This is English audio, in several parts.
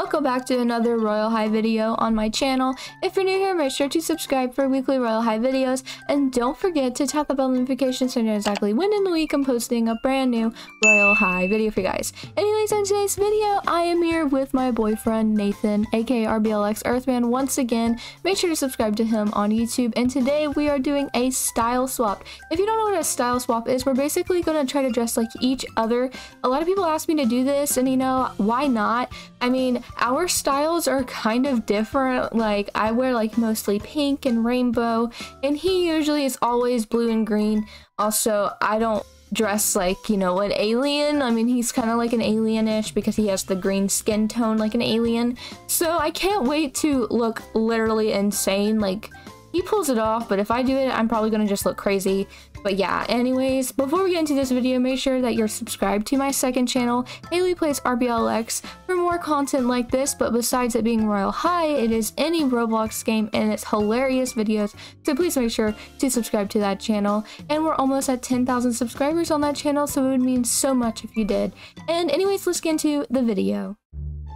Welcome back to another Royale High video on my channel. If you're new here, make sure to subscribe for weekly Royale High videos, and don't forget to tap the bell notification so you know exactly when in the week I'm posting a brand new Royale High video for you guys. Anyways, on today's video, I am here with my boyfriend Nathan, aka RBLX Earthman, once again. Make sure to subscribe to him on YouTube, and today we are doing a style swap. If you don't know what a style swap is, we're basically going to try to dress like each other. A lot of people ask me to do this, and you know, why not? I mean, our styles are kind of different. Like, I wear like mostly pink and rainbow, and he usually is always blue and green. Also, I don't dress like, you know, an alien. I mean, he's kind of like an alien-ish because he has the green skin tone like an alien. So I can't wait to look literally insane. Like, he pulls it off, but if I do it, I'm probably gonna just look crazy. But yeah, anyways, before we get into this video, make sure that you're subscribed to my second channel, Haley Plays RBLX, for more content like this. But besides it being Royale High, it is any Roblox game, and it's hilarious videos, so please make sure to subscribe to that channel. And we're almost at 10,000 subscribers on that channel, so it would mean so much if you did. And anyways, let's get into the video.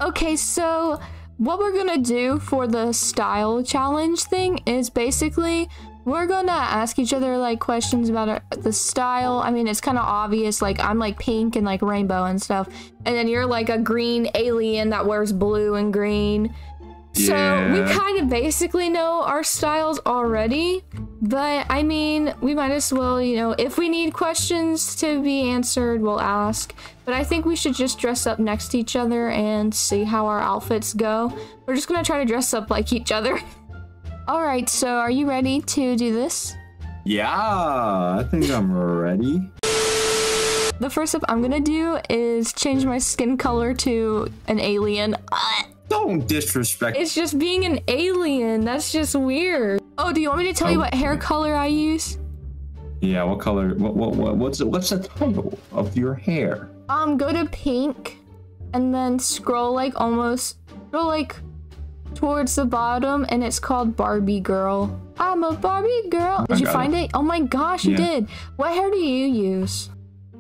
Okay, so what we're gonna do for the style challenge thing is basically we're gonna ask each other like questions about the style. I mean, it's kind of obvious. Like, I'm like pink and like rainbow and stuff, and then you're like a green alien that wears blue and green. Yeah. So we kind of basically know our styles already, but I mean, we might as well, you know, if we need questions to be answered, we'll ask. But I think we should just dress up next to each other and see how our outfits go. We're just gonna try to dress up like each other. All right, so are you ready to do this? Yeah, I think I'm ready. The first step I'm gonna do is change my skin color to an alien. Don't disrespect. It's just being an alien. That's just weird. Oh, do you want me to tell you what hair color I use? Yeah, what color? What's the title of your hair? Go to pink, and then scroll like almost, scroll like towards the bottom, and it's called Barbie Girl. I'm a Barbie girl. Did you find it? Oh my gosh, you did. What hair do you use?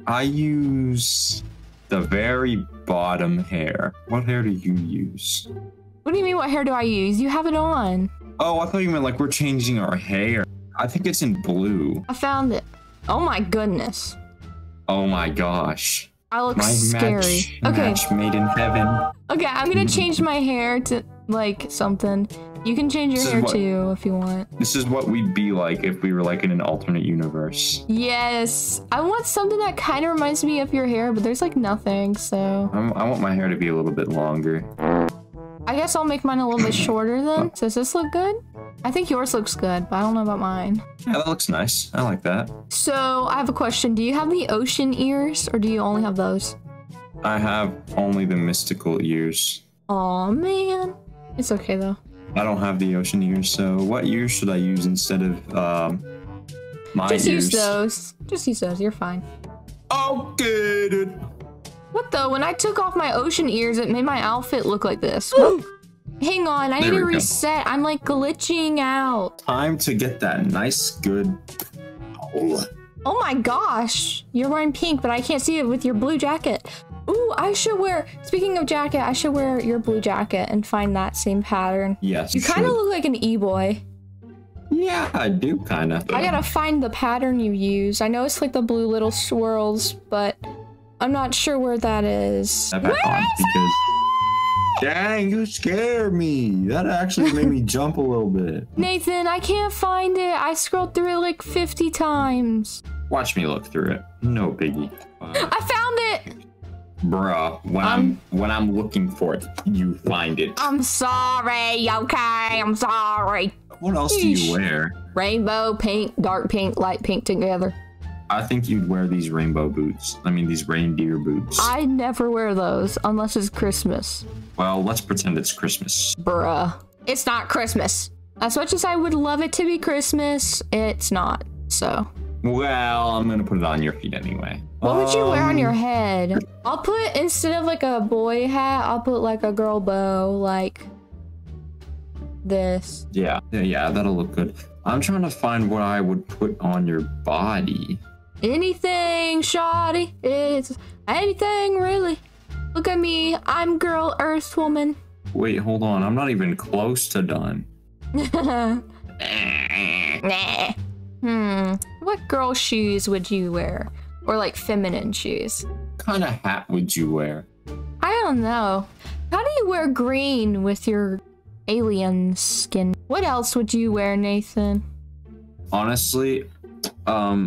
I use the very bottom hair. What hair do you use? What do you mean, what hair do I use? You have it on. Oh, I thought you meant like we're changing our hair. I think it's in blue. I found it. Oh my goodness. Oh my gosh. I look scary. Match made in heaven. Okay, I'm gonna change my hair to like something. You can change your hair too if you want. This is what we'd be like if we were like in an alternate universe. Yes, I want something that kind of reminds me of your hair, but there's like nothing. So I want my hair to be a little bit longer. I guess I'll make mine a little bit shorter then. Does this look good? I think yours looks good, but I don't know about mine. Yeah, that looks nice. I like that. So I have a question. Do you have the ocean ears, or do you only have those? I have only the mystical ears. Aw, man. It's okay, though. I don't have the ocean ears, so what ears should I use instead of my ears? Just use those. Just use those. You're fine. Okay, dude. What, though? When I took off my ocean ears, it made my outfit look like this. Hang on, I need to reset. I'm like glitching out. Time to get that nice, good. Oh my gosh, you're wearing pink, but I can't see it with your blue jacket. Ooh, I should wear, speaking of jacket, I should wear your blue jacket and find that same pattern. Yes. You kind of look like an e-boy. Yeah, I do kind of. I gotta find the pattern you use. I know it's like the blue little swirls, but I'm not sure where that is. Dang, you scared me. That actually made me jump a little bit. Nathan, I can't find it. I scrolled through it like 50 times. Watch me look through it. No biggie. I found it. Bruh, when I'm looking for it, you find it. I'm sorry, okay? I'm sorry. What else do you wear? Rainbow, pink, dark pink, light pink together. I think you'd wear these rainbow boots. I mean, these reindeer boots. I never wear those unless it's Christmas. Well, let's pretend it's Christmas. Bruh. It's not Christmas. As much as I would love it to be Christmas, it's not, so. Well, I'm gonna put it on your feet anyway. What would you wear on your head? I'll put, instead of like a boy hat, I'll put like a girl bow, like this. Yeah, yeah, that'll look good. I'm trying to find what I would put on your body. Anything, shoddy. It's anything, really. Look at me. I'm girl, earth woman. Wait, hold on. I'm not even close to done. Nah. What girl shoes would you wear? Or like feminine shoes? What kind of hat would you wear? I don't know. How do you wear green with your alien skin? What else would you wear, Nathan? Honestly, the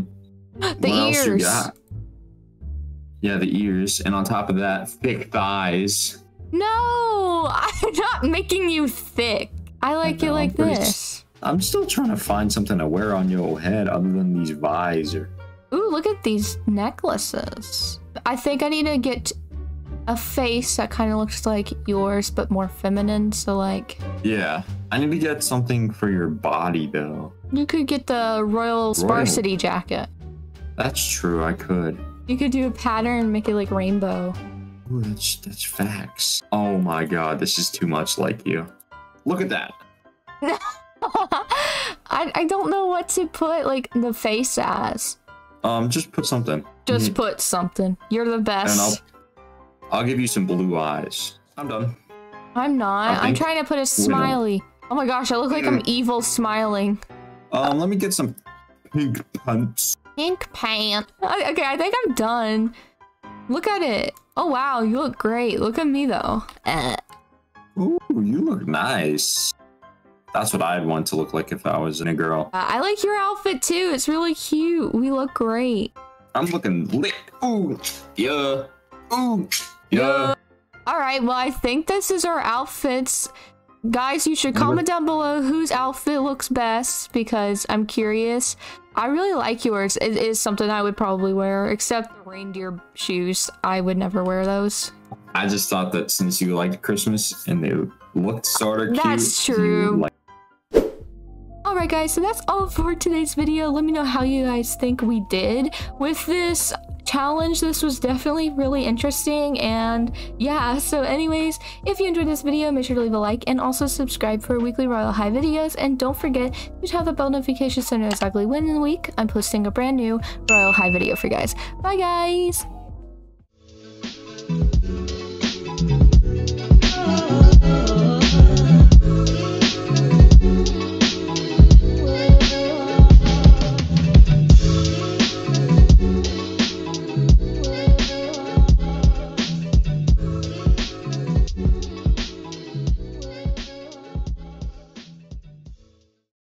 ears. Yeah, the ears, and on top of that, thick thighs. No, I'm not making you thick. I like it like this. I'm still trying to find something to wear on your head other than these visors. Ooh, look at these necklaces. I think I need to get a face that kind of looks like yours, but more feminine, so like... Yeah, I need to get something for your body, though. You could get the Royal Sparsity jacket. That's true, I could. You could do a pattern and make it like rainbow. Ooh, that's facts. Oh my god, this is too much like you. Look at that. I don't know what to put like the face as. Just put something. Just put something. You're the best. And I'll give you some blue eyes. I'm done. I'm not. I'm trying to put a smiley. Oh my gosh, I look like I'm evil smiling. Let me get some pink pants. Pink pants. Okay, I think I'm done. Look at it. Oh wow, you look great. Look at me though. Ooh, you look nice. That's what I'd want to look like if I was a girl. I like your outfit too. It's really cute. We look great. I'm looking lit. Ooh, yeah. Ooh, yeah. All right, well, I think this is our outfits. Guys, you should comment down below whose outfit looks best because I'm curious. I really like yours. It is something I would probably wear, except the reindeer shoes. I would never wear those. I just thought that since you liked Christmas and they looked sort of cute. That's true. Alright guys, so that's all for today's video. Let me know how you guys think we did with this challenge. This was definitely really interesting, and yeah, so anyways, if you enjoyed this video, make sure to leave a like and also subscribe for weekly Royale High videos, and don't forget to have the bell notification so you know exactly when in the week I'm posting a brand new Royale High video for you guys. Bye guys!